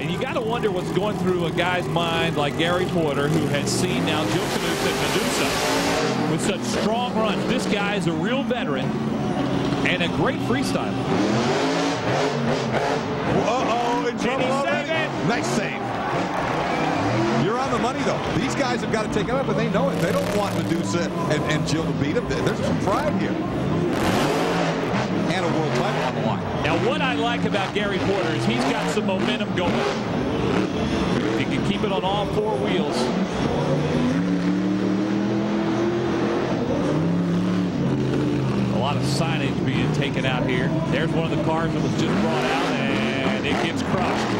And you got to wonder what's going through a guy's mind like Gary Porter, who has seen now Jill Canuso and Medusa with such strong runs. This guy is a real veteran and a great freestyler. Uh-oh, in trouble already. Nice save. You're on the money, though. These guys have got to take it up, but they know it. They don't want Medusa and Jill to beat them. There's some pride here. And a world title on the line. Now, what I like about Gary Porter is he's got some momentum going. He can keep it on all four wheels. A lot of signage being taken out here. There's one of the cars that was just brought out, and it gets crushed.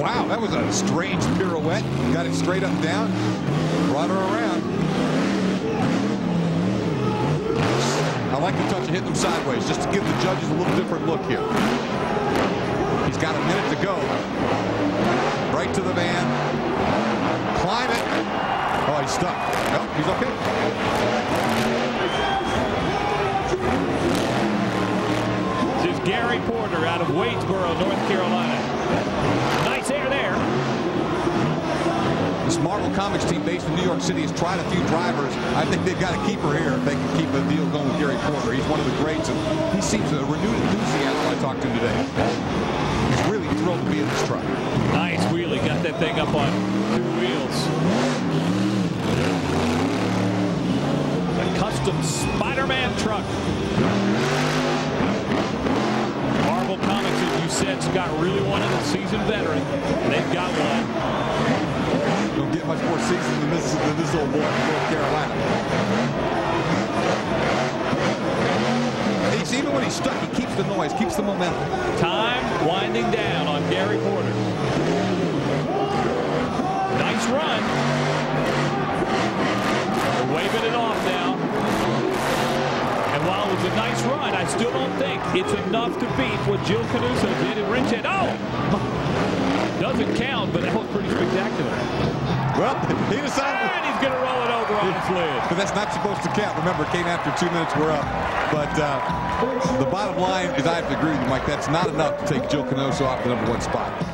Wow, that was a strange pirouette. Got it straight up and down, brought her around. I like the touch of hitting them sideways, just to give the judges a little different look here. He's got a minute to go. Right to the van. Climb it. Oh, he's stuck. Nope, he's okay. This is Gary Porter out of Wadesboro, North Carolina. Nice air there. This Marvel Comics team based in New York City has tried a few drivers. I think they've got to keep her here if they can keep a deal going with Gary Porter. He's one of the greats, and he seems a renewed enthusiasm when I talked to him today. He's really thrilled to be in this truck. Nice wheelie. Got that thing up on two wheels. A custom Spider-Man truck. Comics, as you said, Scott, really wanted a seasoned veteran. They've got one. Don't get much more seasoned than this old boy from North Carolina. He's, even when he's stuck, he keeps the noise, keeps the momentum. Time winding down on Gary Porter. Nice run. They're waving it off now. And while it was a nice run, I still don't think it's enough to beat what Jill Canuso did in Richhead. Oh! Doesn't count, but that was pretty spectacular. Well, he decided... And he's going to roll it over on his lid. But that's not supposed to count. Remember, it came after 2 minutes were up. But the bottom line is I have to agree with you, Mike. That's not enough to take Jill Canuso off the #1 spot.